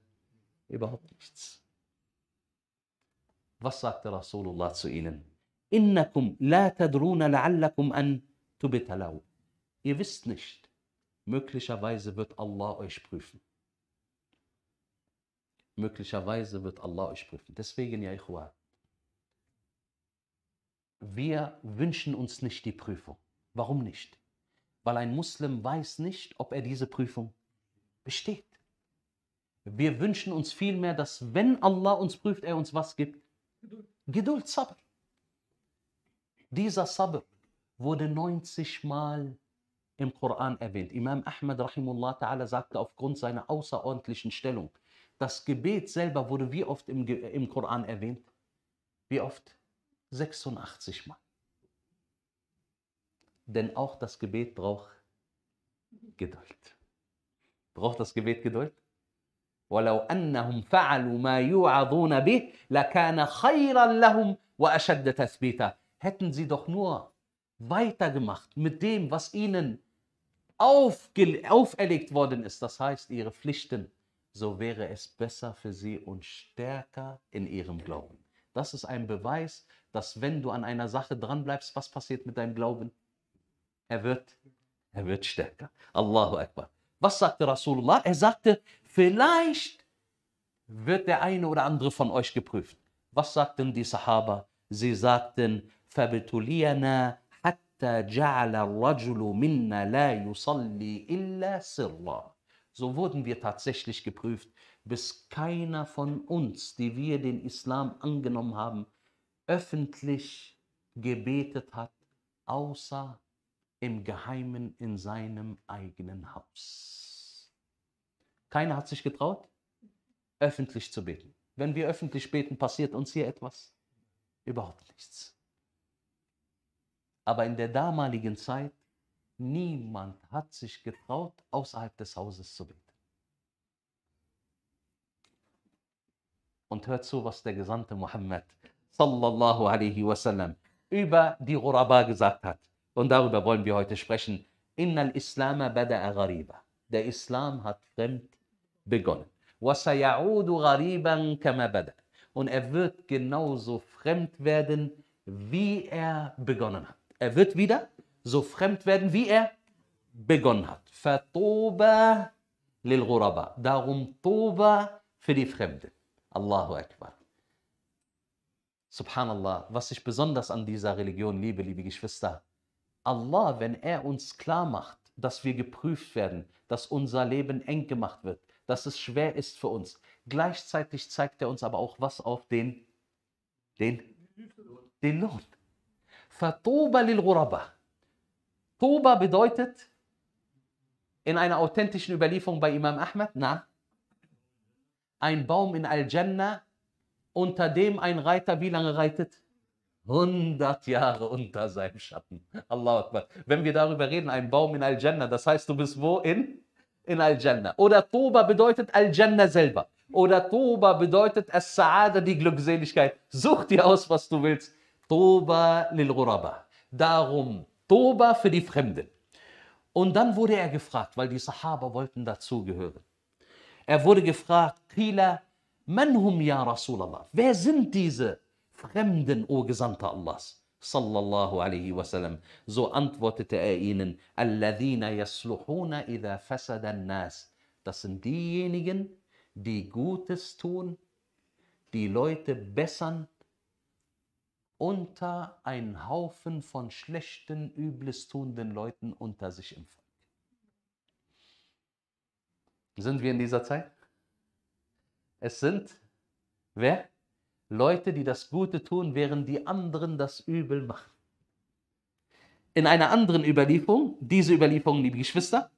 Überhaupt nichts. Was sagte Rasulullah zu ihnen? Innakum la tadruna la'allakum an tubtalau. Ihr wisst nicht, möglicherweise wird Allah euch prüfen. Möglicherweise wird Allah euch prüfen. Deswegen, ja Ikhwan, wir wünschen uns nicht die Prüfung. Warum nicht? Weil ein Muslim weiß nicht, ob er diese Prüfung besteht. Wir wünschen uns vielmehr, dass wenn Allah uns prüft, er uns was gibt? Geduld. Geduld, Sabr. Dieser Sabr wurde neunzig Mal im Koran erwähnt. Imam Ahmad rahimullah ta'ala sagte aufgrund seiner außerordentlichen Stellung, das Gebet selber wurde wie oft im, im Koran erwähnt? Wie oft? sechsundachtzig Mal. Denn auch das Gebet braucht Geduld. Braucht das Gebet Geduld? وَلَوْ أَنَّهُمْ فَعَلُوا مَا يُوعَظُونَ بِهِ لَكَانَ خَيْرًا لَهُمْ وَأَشَدَّ تَثْبِيتًا. Hätten sie doch nur weitergemacht mit dem, was ihnen auferlegt worden ist, das heißt ihre Pflichten, so wäre es besser für sie und stärker in ihrem Glauben. Das ist ein Beweis, dass wenn du an einer Sache dranbleibst, was passiert mit deinem Glauben? Er wird, er wird stärker. Allahu Akbar. Was sagte Rasulullah? Er sagte, vielleicht wird der eine oder andere von euch geprüft. Was sagten die Sahaba? Sie sagten, فَبْتُلِيَنَا حَتَّى جَعَلَ الرَّجُلُ مِنَّا لَا يُصَلِّ إِلَّا سِرًّا. So wurden wir tatsächlich geprüft, bis keiner von uns, die wir den Islam angenommen haben, öffentlich gebetet hat, außer im Geheimen in seinem eigenen Haus. Keiner hat sich getraut, öffentlich zu beten. Wenn wir öffentlich beten, passiert uns hier etwas? Überhaupt nichts. Aber in der damaligen Zeit, niemand hat sich getraut, außerhalb des Hauses zu beten. Und hört zu, was der Gesandte Muhammad sallallahu alaihi wasallam über die Ghuraba gesagt hat. Und darüber wollen wir heute sprechen. Innal Islam bada'a ghariba. Der Islam hat fremd begonnen. Und er wird genauso fremd werden, wie er begonnen hat. Er wird wieder so fremd werden, wie er begonnen hat. Fatoba lil ghuraba. Darum Toba für die Fremden. Allahu Akbar. Subhanallah, was ich besonders an dieser Religion liebe, liebe Geschwister. Allah, wenn er uns klar macht, dass wir geprüft werden, dass unser Leben eng gemacht wird, dass es schwer ist für uns. Gleichzeitig zeigt er uns aber auch was auf den, den, den Lohn. Fatoba lil ghuraba. Toba bedeutet in einer authentischen Überlieferung bei Imam Ahmad, na, ein Baum in Al-Jannah, unter dem ein Reiter wie lange reitet? hundert Jahre unter seinem Schatten. Allahu Akbar. Wenn wir darüber reden, ein Baum in Al-Jannah, das heißt, du bist wo? In, in Al-Jannah. Oder Toba bedeutet Al-Jannah selber. Oder Toba bedeutet As-Sa'ada, die Glückseligkeit. Such dir aus, was du willst. Toba lil ghuraba. Darum Toba für die Fremden. Und dann wurde er gefragt, weil die Sahaba wollten dazugehören. Er wurde gefragt, Qila, man hum ya Rasulallah? Wer sind diese Fremden, o Gesandter Allahs? Sallallahu alaihi wasallam. So antwortete er ihnen, Alladhina yasluhuna idha fasada an-nas. Das sind diejenigen, die Gutes tun, die Leute bessern, unter einen Haufen von schlechten, übles tuenden Leuten unter sich im Volk. Sind wir in dieser Zeit? Es sind, wer? Leute, die das Gute tun, während die anderen das Übel machen. In einer anderen Überlieferung, diese Überlieferung, liebe Geschwister,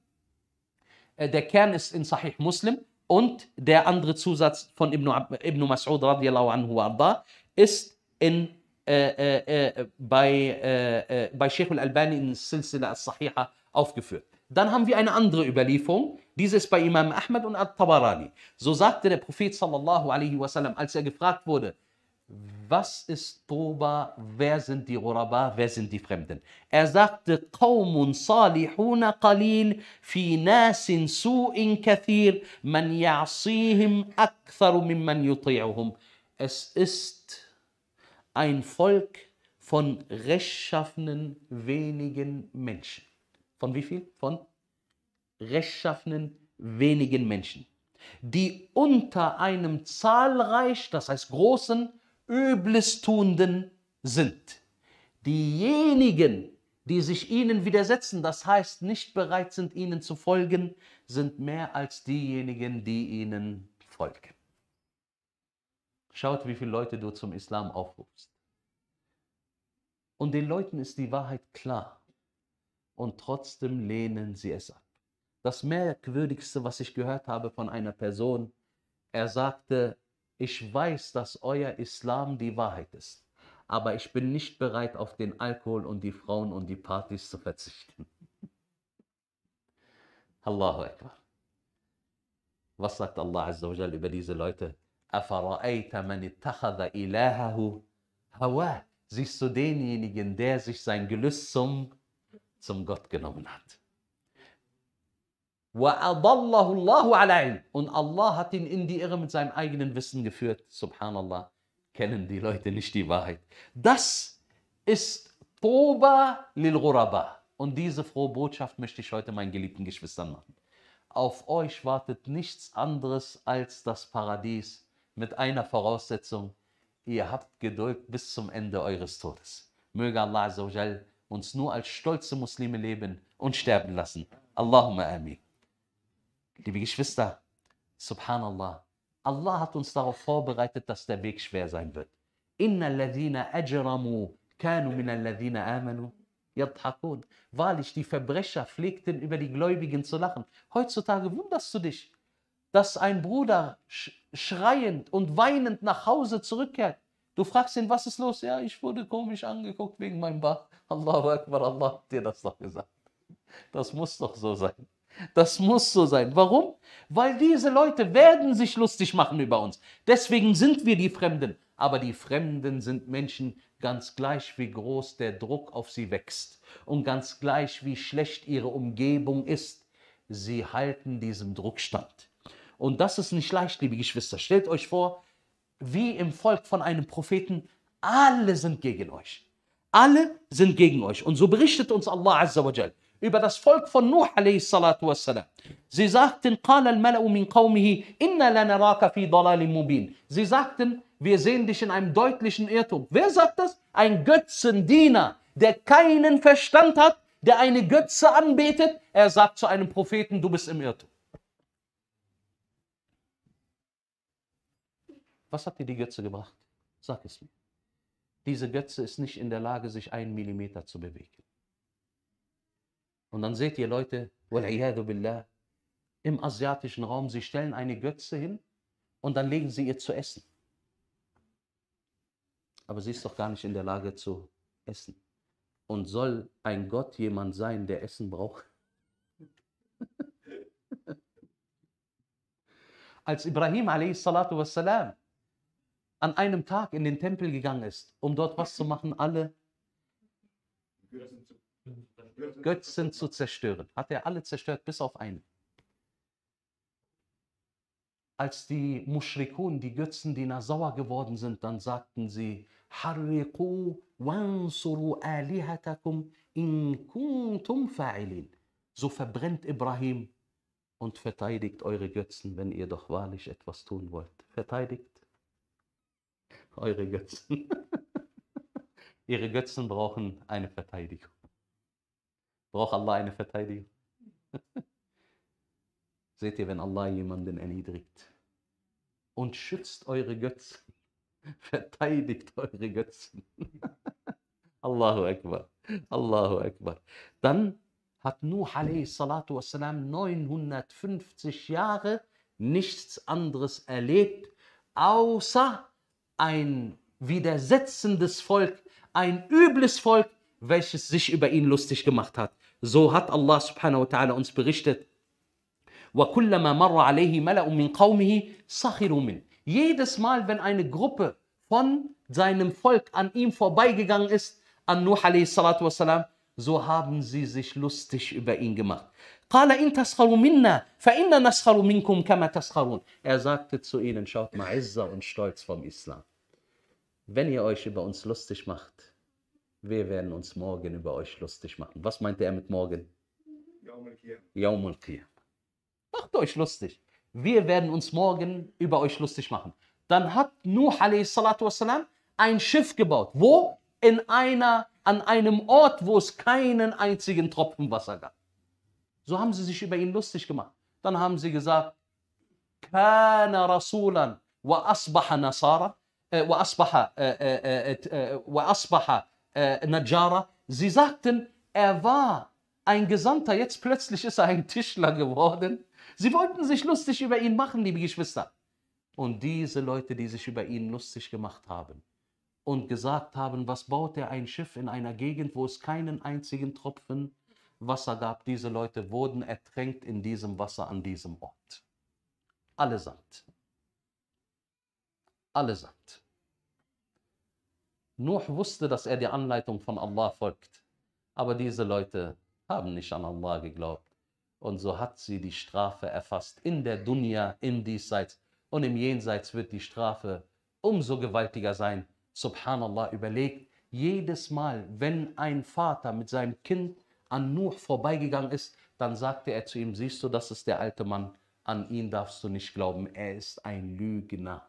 der Kern ist in Sahih Muslim und der andere Zusatz von Ibn, Ibn Mas'ud radiallahu anhu arda, ist in Äh, äh, äh, bei, äh, äh, bei Sheikh al-Albani in Silsila al-Sahiha aufgeführt. Dann haben wir eine andere Überlieferung, diese ist bei Imam Ahmad und al-Tabarani. So sagte der Prophet sallallahu alaihi wasallam, als er gefragt wurde, was ist Toba, wer sind die Ghuraba, wer sind die Fremden? Er sagte, Qawmun salihuna qalil, fi nasin su'in kathir, man ya'asihim aktharu mimman yuti'uhum. Es ist ein Volk von rechtschaffenen wenigen Menschen. Von wie viel? Von rechtschaffenen wenigen Menschen. Die unter einem zahlreich, das heißt großen, Üblestuenden sind. Diejenigen, die sich ihnen widersetzen, das heißt nicht bereit sind, ihnen zu folgen, sind mehr als diejenigen, die ihnen folgen. Schaut, wie viele Leute du zum Islam aufrufst. Und den Leuten ist die Wahrheit klar. Und trotzdem lehnen sie es ab. Das Merkwürdigste, was ich gehört habe von einer Person, er sagte, ich weiß, dass euer Islam die Wahrheit ist. Aber ich bin nicht bereit, auf den Alkohol und die Frauen und die Partys zu verzichten. Allahu Akbar. Was sagt Allah Azza wa Jalla über diese Leute? Siehst du denjenigen, der sich sein Gelüst zum, zum Gott genommen hat? Und Allah hat ihn in die Irre mit seinem eigenen Wissen geführt. Subhanallah, kennen die Leute nicht die Wahrheit. Das ist Toba lil ghuraba. Und diese frohe Botschaft möchte ich heute meinen geliebten Geschwistern machen. Auf euch wartet nichts anderes als das Paradies. Mit einer Voraussetzung, ihr habt Geduld bis zum Ende eures Todes. Möge Allah Azza wa Jal uns nur als stolze Muslime leben und sterben lassen. Allahumma amin. Liebe Geschwister, subhanallah, Allah hat uns darauf vorbereitet, dass der Weg schwer sein wird. Innal ladhina ajramu kanu minal ladhina amanu yadhakun. Wahrlich, die Verbrecher pflegten über die Gläubigen zu lachen. Heutzutage wunderst du dich, dass ein Bruder schreiend und weinend nach Hause zurückkehrt. Du fragst ihn, was ist los? Ja, ich wurde komisch angeguckt wegen meinem Bart. Allahu Akbar, Allah hat dir das doch gesagt. Das muss doch so sein. Das muss so sein. Warum? Weil diese Leute werden sich lustig machen über uns. Deswegen sind wir die Fremden. Aber die Fremden sind Menschen, ganz gleich wie groß der Druck auf sie wächst. Und ganz gleich wie schlecht ihre Umgebung ist. Sie halten diesem Druck stand. Und das ist nicht leicht, liebe Geschwister. Stellt euch vor, wie im Volk von einem Propheten, Alle sind gegen euch. Alle sind gegen euch. Und so berichtet uns Allah Azza wa Jal über das Volk von Nuh alayhi salatu wassalam. Sie sagten, Sie sagten, wir sehen dich in einem deutlichen Irrtum. Wer sagt das? Ein Götzendiener, der keinen Verstand hat, der eine Götze anbetet. Er sagt zu einem Propheten, du bist im Irrtum. Was hat dir die Götze gebracht? Sag es mir. Diese Götze ist nicht in der Lage, sich einen Millimeter zu bewegen. Und dann seht ihr Leute, wal'iyadu billah, im asiatischen Raum, sie stellen eine Götze hin und dann legen sie ihr zu essen. Aber sie ist doch gar nicht in der Lage zu essen. Und soll ein Gott jemand sein, der Essen braucht? Als Ibrahim a s an einem Tag in den Tempel gegangen ist, um dort was zu machen, alle Götzen zu zerstören. Hat er alle zerstört, bis auf einen. Als die Mushrikun, die Götzendiener, sauer geworden sind, dann sagten sie, Harriqu wansuru alihatakum in kuntum fa'ilin. So verbrennt Ibrahim und verteidigt eure Götzen, wenn ihr doch wahrlich etwas tun wollt. Verteidigt eure Götzen. Ihre Götzen brauchen eine Verteidigung. Braucht Allah eine Verteidigung? Seht ihr, wenn Allah jemanden erniedrigt und schützt eure Götzen, verteidigt eure Götzen. Allahu Akbar, Allahu Akbar. Dann hat Nuh alayhi salatu wassalam neunhundertfünfzig Jahre nichts anderes erlebt, außer ein widersetzendes Volk, ein übles Volk, welches sich über ihn lustig gemacht hat. So hat Allah subhanahu wa ta'ala uns berichtet, وَكُلَّمَا مَرَّ عَلَيْهِ مَلَأٌ مِّنْ قَوْمِهِ سَخِرُوا مِنْهُ. Jedes Mal, wenn eine Gruppe von seinem Volk an ihm vorbeigegangen ist, an Nuh alayhi salatu wassalam, so haben sie sich lustig über ihn gemacht. قَالَ إِن تَسْخَرُوا مِنَّا فَإِنَّا نَسْخَرُوا مِنْكُمْ كَمَا تَسْخَرُونَ. Er sagte zu ihnen, schaut mal, Izza und Stolz vom Islam. Wenn ihr euch über uns lustig macht, wir werden uns morgen über euch lustig machen. Was meinte er mit morgen? Yawm al-Qiyam. Macht euch lustig. Wir werden uns morgen über euch lustig machen. Dann hat Nuh alayhi salatu wassalam ein Schiff gebaut. Wo? In einer, an einem Ort, wo es keinen einzigen Tropfen Wasser gab. So haben sie sich über ihn lustig gemacht. Dann haben sie gesagt, Kana Rasulan wa asbaha Nasara. Sie sagten, er war ein Gesandter, jetzt plötzlich ist er ein Tischler geworden. Sie wollten sich lustig über ihn machen, liebe Geschwister. Und diese Leute, die sich über ihn lustig gemacht haben und gesagt haben, was baut er ein Schiff in einer Gegend, wo es keinen einzigen Tropfen Wasser gab, diese Leute wurden ertränkt in diesem Wasser an diesem Ort. Allesamt. Allesamt. Nuh wusste, dass er der Anleitung von Allah folgt. Aber diese Leute haben nicht an Allah geglaubt. Und so hat sie die Strafe erfasst. In der Dunya, im Diesseits und im Jenseits wird die Strafe umso gewaltiger sein. Subhanallah, überlegt, jedes Mal, wenn ein Vater mit seinem Kind an Nuh vorbeigegangen ist, dann sagte er zu ihm, siehst du, das ist der alte Mann, an ihn darfst du nicht glauben, er ist ein Lügner.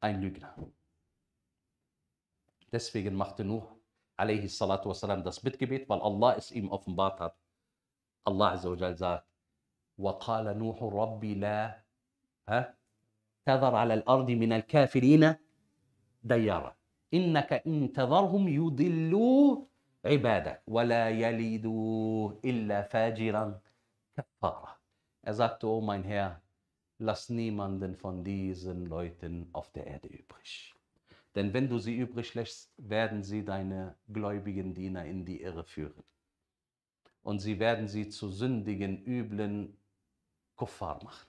Ein Lügner. Deswegen machte Nuh alayhi salatu wassalam das Bittgebet, weil Allah es ihm offenbart hat. Allah azza wa jal sagt, وَقَالَ نُوحُ رَبِّ لَا تَذَرْ عَلَى الْأَرْضِ مِنَ الْكَافِرِينَ دَيَّارًا إِنَّكَ إِن تَذَرْهُمْ يُضِلُّوا عِبَادَكَ وَلَا يَلِدُوا إِلَّا فَاجِرًا كَفَّارًا. Er sagte, oh mein Herr, lass niemanden von diesen Leuten auf der Erde übrig. Denn wenn du sie übrig lässt, werden sie deine gläubigen Diener in die Irre führen. Und sie werden sie zu sündigen, üblen Kuffar machen.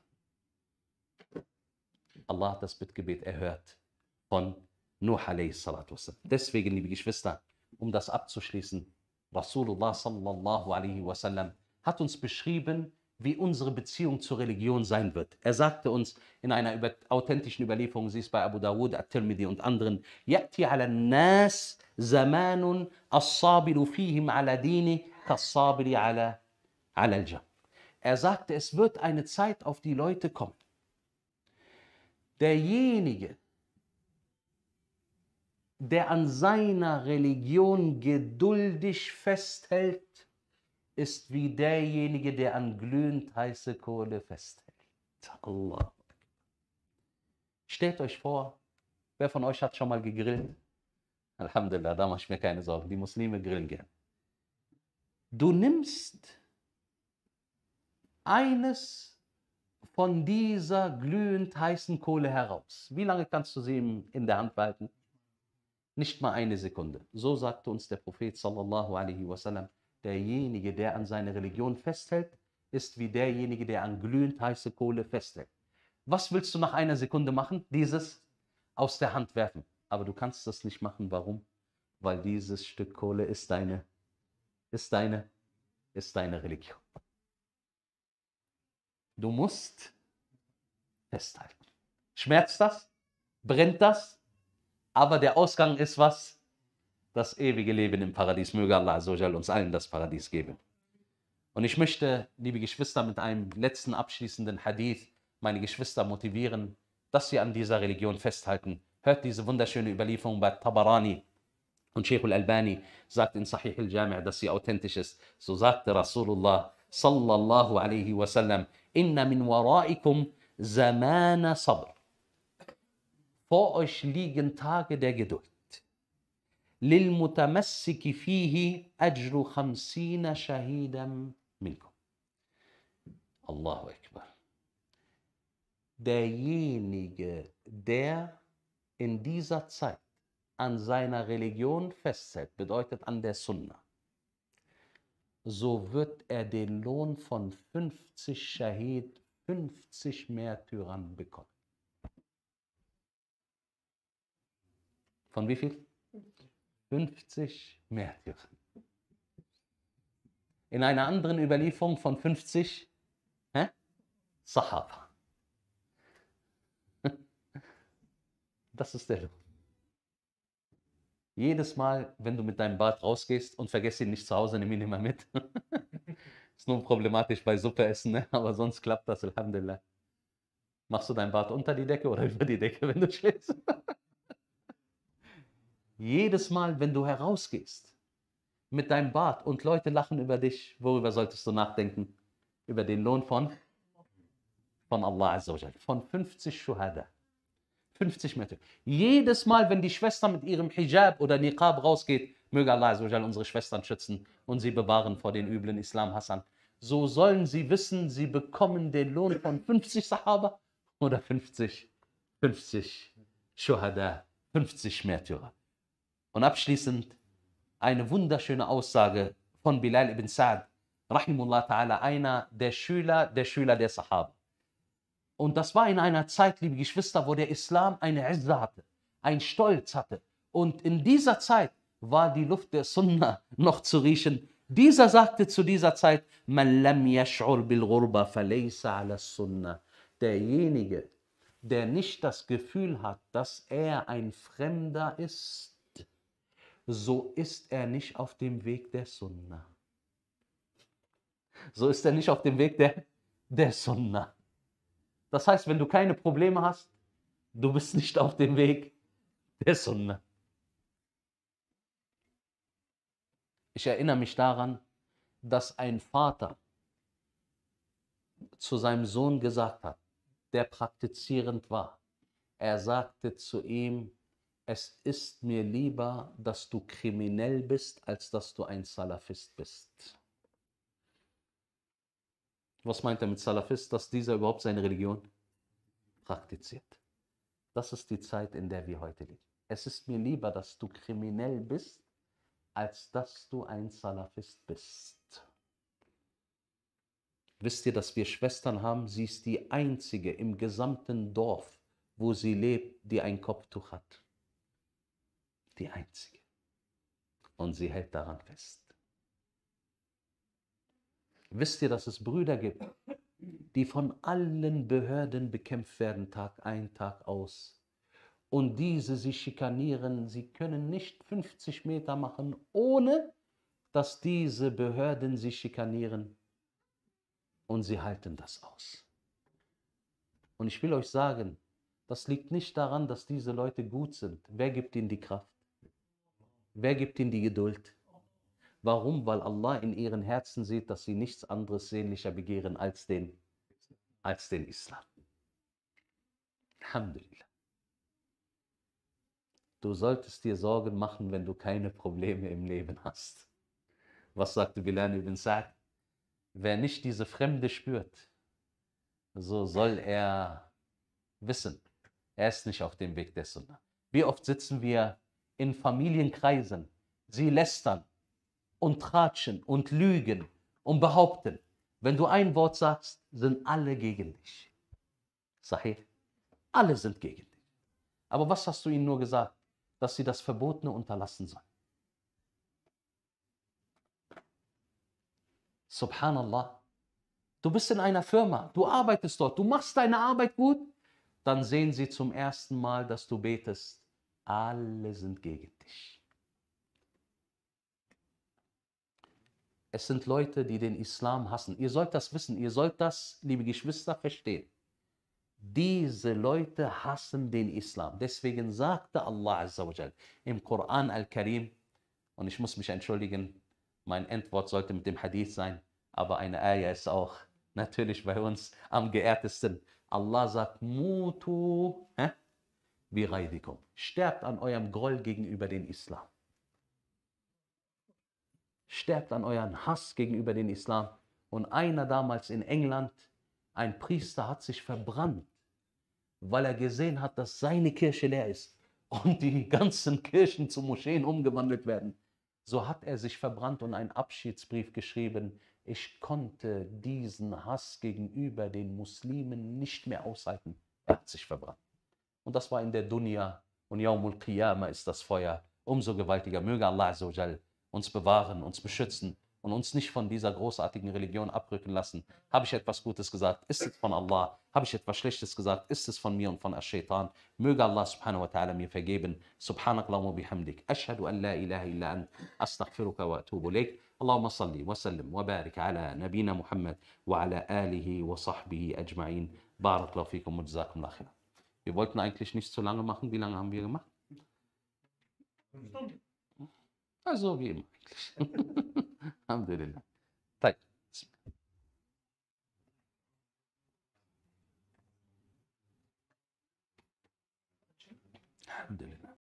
Allah hat das Bittgebet erhört von Nuh alayhi salatu wassalam. Deswegen, liebe Geschwister, um das abzuschließen, Rasulullah sallallahu alaihi wasallam hat uns beschrieben, wie unsere Beziehung zur Religion sein wird. Er sagte uns in einer über, authentischen Überlieferung, sie ist bei Abu Dawud, At-Tirmidhi und anderen, Ya'ti ala nas zamanun as-sabilu fihim ala dini kas-sabili ala al-jam. Er sagte, es wird eine Zeit auf die Leute kommen. Derjenige, der an seiner Religion geduldig festhält, ist wie derjenige, der an glühend heiße Kohle festhält. Allah. Stellt euch vor, wer von euch hat schon mal gegrillt? Alhamdulillah, da mache ich mir keine Sorgen. Die Muslime grillen gern. Du nimmst eines von dieser glühend heißen Kohle heraus. Wie lange kannst du sie in der Hand behalten? Nicht mal eine Sekunde. So sagte uns der Prophet sallallahu alaihi wasallam, derjenige, der an seine Religion festhält, ist wie derjenige, der an glühend heiße Kohle festhält. Was willst du nach einer Sekunde machen? Dieses aus der Hand werfen. Aber du kannst das nicht machen. Warum? Weil dieses Stück Kohle ist deine, ist deine, ist deine Religion. Du musst festhalten. Schmerzt das? Brennt das? Aber der Ausgang ist was? Das ewige Leben im Paradies. Möge Allah azawajal uns allen das Paradies geben. Und ich möchte, liebe Geschwister, mit einem letzten abschließenden Hadith meine Geschwister motivieren, dass sie an dieser Religion festhalten. Hört diese wunderschöne Überlieferung bei Tabarani. Und Sheikh al-Albani sagt in Sahih al-Jami', dass sie authentisch ist. So sagte Rasulullah sallallahu alaihi wasallam, inna min waraikum zamana sabr. Vor euch liegen Tage der Geduld. Lil mutamassiki fihi ajru khamsina shahidam minkum. Allahu Akbar. Derjenige, der in dieser Zeit an seiner Religion festhält, bedeutet an der Sunna, so wird er den Lohn von fünfzig Shahid, fünfzig Märtyrern bekommen. Von wie viel? fünfzig Märtyrern. In einer anderen Überlieferung von fünfzig hä? Sahaba. Das ist der Lohn. Jedes Mal, wenn du mit deinem Bart rausgehst und vergiss ihn nicht zu Hause, nimm ihn immer mit. Ist nur problematisch bei Suppe essen, ne? Aber sonst klappt das, alhamdulillah. Machst du dein Bart unter die Decke oder über die Decke, wenn du schläfst? Jedes Mal, wenn du herausgehst mit deinem Bart und Leute lachen über dich, worüber solltest du nachdenken? Über den Lohn von, von Allah azawajal, von fünfzig Shuhada. fünfzig Märtyrer. Jedes Mal, wenn die Schwester mit ihrem Hijab oder Niqab rausgeht, möge Allah azawajal unsere Schwestern schützen und sie bewahren vor den üblen Islamhassern. So sollen sie wissen, sie bekommen den Lohn von fünfzig Sahaba oder fünfzig, fünfzig Shuhada, fünfzig Märtyrer. Und abschließend eine wunderschöne Aussage von Bilal ibn Sa'd, rahimullah ta'ala, einer der Schüler, der Schüler der Sahaba. Und das war in einer Zeit, liebe Geschwister, wo der Islam eine Izza hatte, einen Stolz hatte. Und in dieser Zeit war die Luft der Sunna noch zu riechen. Dieser sagte zu dieser Zeit, man lam yash'ur bil ghurba falaysa ala sunnah. Derjenige, der nicht das Gefühl hat, dass er ein Fremder ist, so ist er nicht auf dem Weg der Sunna. So ist er nicht auf dem Weg der, der Sunna. Das heißt, wenn du keine Probleme hast, du bist nicht auf dem Weg der Sunna. Ich erinnere mich daran, dass ein Vater zu seinem Sohn gesagt hat, der praktizierend war. Er sagte zu ihm, es ist mir lieber, dass du kriminell bist, als dass du ein Salafist bist. Was meint er mit Salafist? Dass dieser überhaupt seine Religion praktiziert. Das ist die Zeit, in der wir heute leben. Es ist mir lieber, dass du kriminell bist, als dass du ein Salafist bist. Wisst ihr, dass wir Schwestern haben? Sie ist die einzige im gesamten Dorf, wo sie lebt, die ein Kopftuch hat. Die einzige. Und sie hält daran fest. Wisst ihr, dass es Brüder gibt, die von allen Behörden bekämpft werden, Tag ein, Tag aus. Und diese, sie schikanieren, sie können nicht fünfzig Meter machen, ohne dass diese Behörden sie schikanieren. Und sie halten das aus. Und ich will euch sagen, das liegt nicht daran, dass diese Leute gut sind. Wer gibt ihnen die Kraft? Wer gibt ihnen die Geduld? Warum? Weil Allah in ihren Herzen sieht, dass sie nichts anderes sehnlicher begehren als den, als den Islam. Alhamdulillah. Du solltest dir Sorgen machen, wenn du keine Probleme im Leben hast. Was sagte Bilal ibn Sa'd? Wer nicht diese Fremde spürt, so soll er wissen, er ist nicht auf dem Weg der Sunna. Wie oft sitzen wir in Familienkreisen, sie lästern und tratschen und lügen und behaupten, wenn du ein Wort sagst, sind alle gegen dich. Sahih, alle sind gegen dich. Aber was hast du ihnen nur gesagt? Dass sie das Verbotene unterlassen sollen. Subhanallah. Du bist in einer Firma, du arbeitest dort, du machst deine Arbeit gut, dann sehen sie zum ersten Mal, dass du betest. Alle sind gegen dich. Es sind Leute, die den Islam hassen. Ihr sollt das wissen, ihr sollt das, liebe Geschwister, verstehen. Diese Leute hassen den Islam. Deswegen sagte Allah Azza wa Jal im Koran Al-Karim, und ich muss mich entschuldigen, mein Endwort sollte mit dem Hadith sein, aber eine Ayah ist auch natürlich bei uns am geehrtesten. Allah sagt, Mutu bi ghaydikum. Sterbt an eurem Groll gegenüber den Islam. Sterbt an euren Hass gegenüber den Islam. Und einer damals in England, ein Priester, hat sich verbrannt, weil er gesehen hat, dass seine Kirche leer ist und die ganzen Kirchen zu Moscheen umgewandelt werden. So hat er sich verbrannt und einen Abschiedsbrief geschrieben. Ich konnte diesen Hass gegenüber den Muslimen nicht mehr aushalten. Er hat sich verbrannt. Und das war in der Dunya. Und Yawmul Qiyamah ist das Feuer. Umso gewaltiger. Möge Allah Azza wa Jal uns bewahren, uns beschützen und uns nicht von dieser großartigen Religion abrücken lassen. Habe ich etwas Gutes gesagt? Ist es von Allah? Habe ich etwas Schlechtes gesagt? Ist es von mir und von Ash-Shaytan? Möge Allah subhanahu wa ta'ala mir vergeben. Subhanakallahumma bihamdik. Ashhadu an la ilaha illa ant. Astaghfiruka wa atubu ilayk. اللهم صل وسلم وبارك على نبينا محمد وعلى آله وصحبه أجمعين بارك الله فيكم وجزاكم الله خيرا. Wir wollten eigentlich nicht zu lange machen. Wie lange haben wir gemacht? Also wie immer eigentlich. Alhamdulillah.